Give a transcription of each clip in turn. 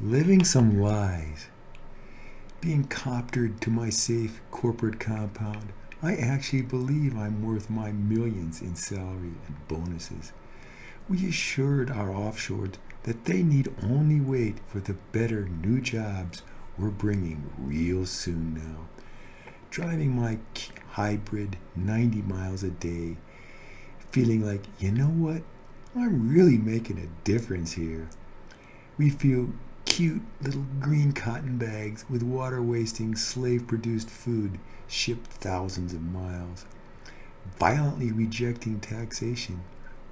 living some lies, being coptered to my safe corporate compound. I actually believe I'm worth my millions in salary and bonuses. We assured our offshores that they need only wait for the better new jobs we're bringing real soon now. Driving my hybrid 90 miles a day, feeling like, you know what, I'm really making a difference here. We feel cute little green cotton bags with water-wasting, slave-produced food shipped thousands of miles, violently rejecting taxation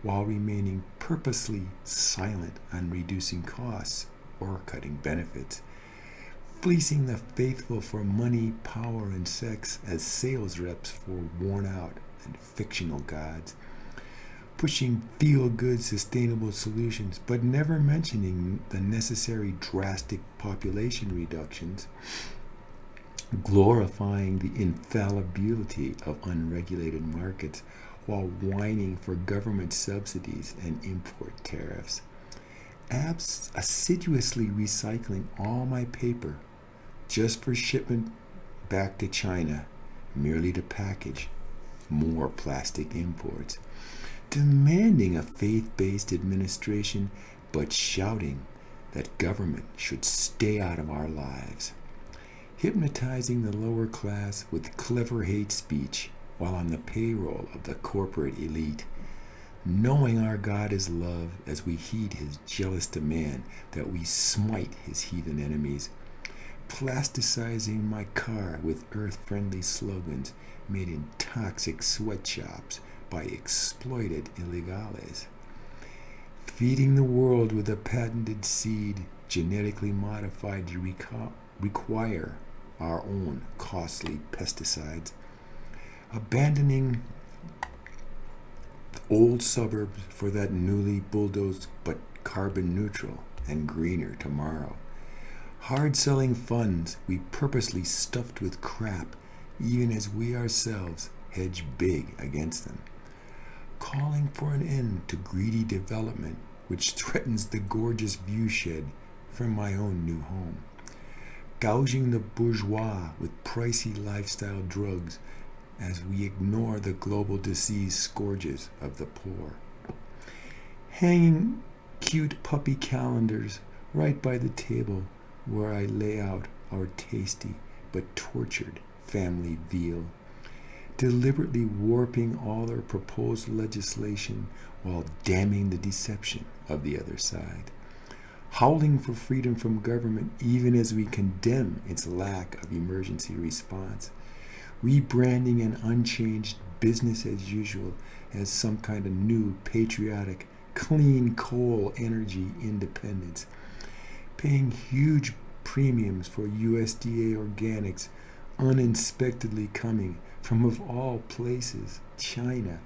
while remaining purposely silent on reducing costs or cutting benefits, fleecing the faithful for money, power, and sex as sales reps for worn-out and fictional gods, pushing feel-good, sustainable solutions, but never mentioning the necessary drastic population reductions, glorifying the infallibility of unregulated markets while whining for government subsidies and import tariffs, assiduously recycling all my paper just for shipment back to China, merely to package more plastic imports, demanding a faith-based administration, but shouting that government should stay out of our lives, hypnotizing the lower class with clever hate speech while on the payroll of the corporate elite, knowing our God is love as we heed his jealous demand that we smite his heathen enemies, plasticizing my car with earth-friendly slogans made in toxic sweatshops by exploited illegales, feeding the world with a patented seed genetically modified to require our own costly pesticides, abandoning the old suburbs for that newly bulldozed but carbon neutral and greener tomorrow, hard selling funds we purposely stuffed with crap even as we ourselves hedge big against them, calling for an end to greedy development which threatens the gorgeous viewshed from my own new home, gouging the bourgeois with pricey lifestyle drugs as we ignore the global disease scourges of the poor, hanging cute puppy calendars right by the table where I lay out our tasty but tortured family veal, deliberately warping all their proposed legislation while damning the deception of the other side, howling for freedom from government even as we condemn its lack of emergency response, rebranding an unchanged business as usual as some kind of new patriotic, clean coal energy independence, paying huge premiums for USDA organics uninspectedly coming from, of all places, China,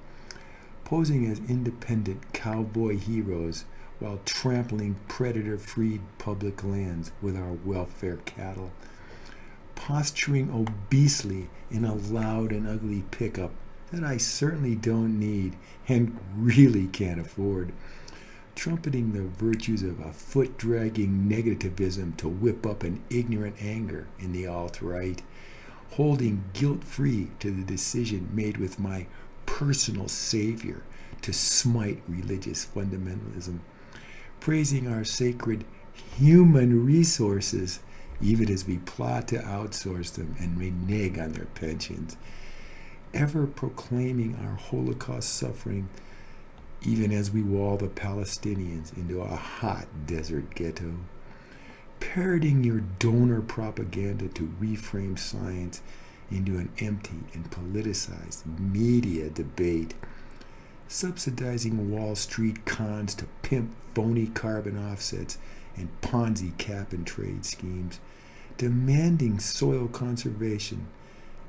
posing as independent cowboy heroes while trampling predator-freed public lands with our welfare cattle, posturing obesely in a loud and ugly pickup that I certainly don't need and really can't afford, trumpeting the virtues of a foot-dragging negativism to whip up an ignorant anger in the alt-right, holding guilt-free to the decision made with my personal savior to smite religious fundamentalism, praising our sacred human resources even as we plot to outsource them and renege on their pensions, ever proclaiming our Holocaust suffering even as we wall the Palestinians into a hot desert ghetto, parroting your donor propaganda to reframe science into an empty and politicized media debate, subsidizing Wall Street cons to pimp phony carbon offsets and Ponzi cap-and-trade schemes, demanding soil conservation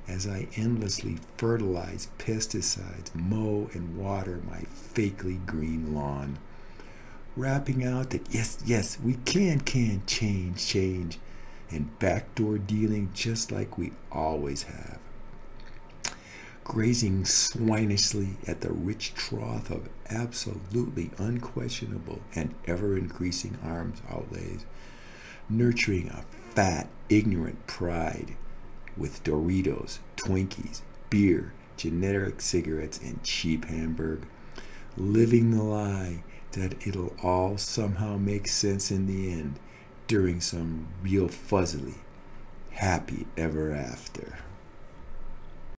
as I endlessly fertilize pesticides, mow and water my fakely green lawn, rapping out that yes, we can, change, and backdoor dealing just like we always have, grazing swinishly at the rich trough of absolutely unquestionable and ever-increasing arms outlays, nurturing a fat, ignorant pride with Doritos, Twinkies, beer, generic cigarettes, and cheap hamburger, living the lie that it'll all somehow make sense in the end during some real fuzzily happy ever after.